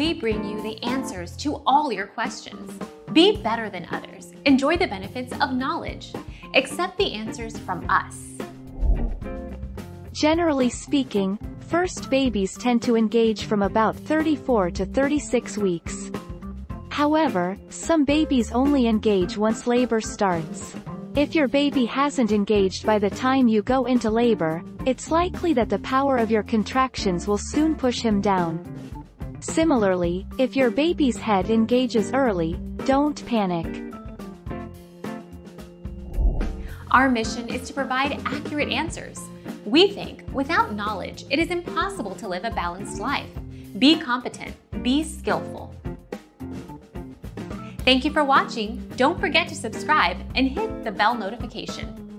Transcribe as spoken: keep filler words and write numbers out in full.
we bring you the answers to all your questions. Be better than others. Enjoy the benefits of knowledge. Accept the answers from us. Generally speaking, first babies tend to engage from about thirty-four to thirty-six weeks. However, some babies only engage once labor starts. If your baby hasn't engaged by the time you go into labor, it's likely that the power of your contractions will soon push him down. Similarly, if your baby's head engages early, don't panic. Our mission is to provide accurate answers. We think, without knowledge, it is impossible to live a balanced life. Be competent, be skillful. Thank you for watching. Don't forget to subscribe and hit the bell notification.